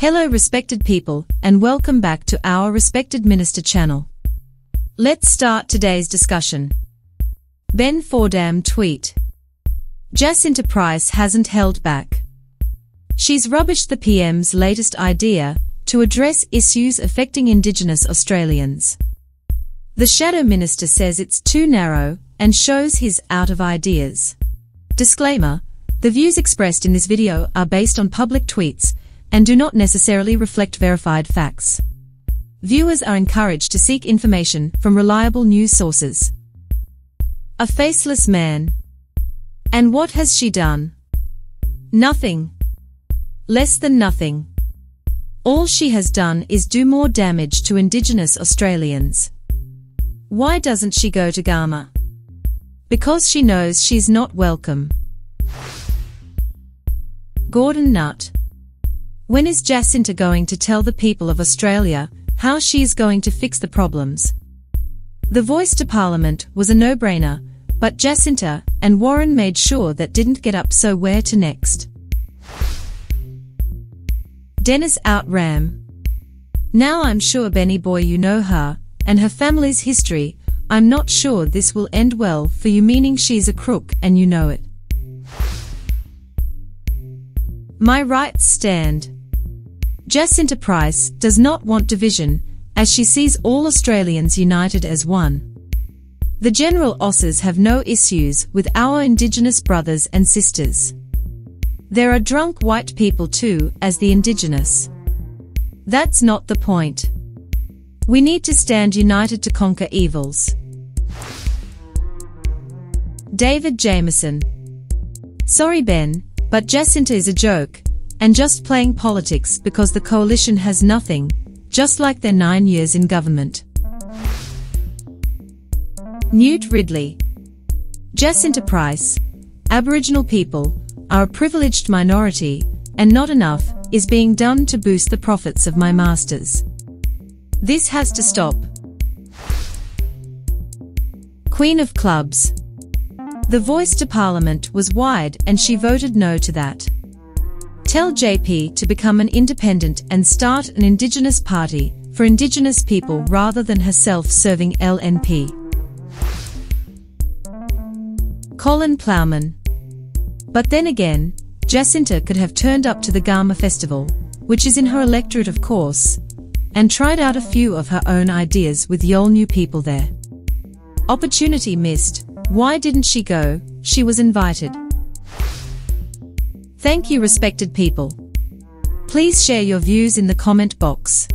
Hello respected people, and welcome back to our Respected Minister channel. Let's start today's discussion. Ben Fordham tweet. Jacinta Price hasn't held back. She's rubbished the PM's latest idea to address issues affecting Indigenous Australians. The Shadow Minister says it's too narrow and shows he's out of ideas. Disclaimer, the views expressed in this video are based on public tweets and do not necessarily reflect verified facts. Viewers are encouraged to seek information from reliable news sources. A faceless man. And what has she done? Nothing. Less than nothing. All she has done is do more damage to Indigenous Australians. Why doesn't she go to Gama? Because she knows she's not welcome. Gordon Nutt. When is Jacinta going to tell the people of Australia how she is going to fix the problems? The voice to Parliament was a no-brainer, but Jacinta and Warren made sure that didn't get up, so where to next? Dennis Outram. Now I'm sure, Benny boy, you know her and her family's history. I'm not sure this will end well for you, meaning she's a crook and you know it. My rights stand. Jacinta Price does not want division, as she sees all Australians united as one. The General Aussies have no issues with our Indigenous brothers and sisters. There are drunk white people too, as the Indigenous. That's not the point. We need to stand united to conquer evils. David Jameson. Sorry Ben, but Jacinta is a joke and just playing politics because the coalition has nothing, just like their 9 years in government. Newt Ridley. Jacinta Price. Aboriginal people are a privileged minority and not enough is being done to boost the profits of my masters. This has to stop. Queen of Clubs. The voice to Parliament was wide and she voted no to that. Tell JP to become an independent and start an Indigenous party for Indigenous people rather than herself serving LNP. Colin Plowman. But then again, Jacinta could have turned up to the Gama Festival, which is in her electorate of course, and tried out a few of her own ideas with Yolŋu people there. Opportunity missed. Why didn't she go? She was invited. Thank you respected people. Please share your views in the comment box.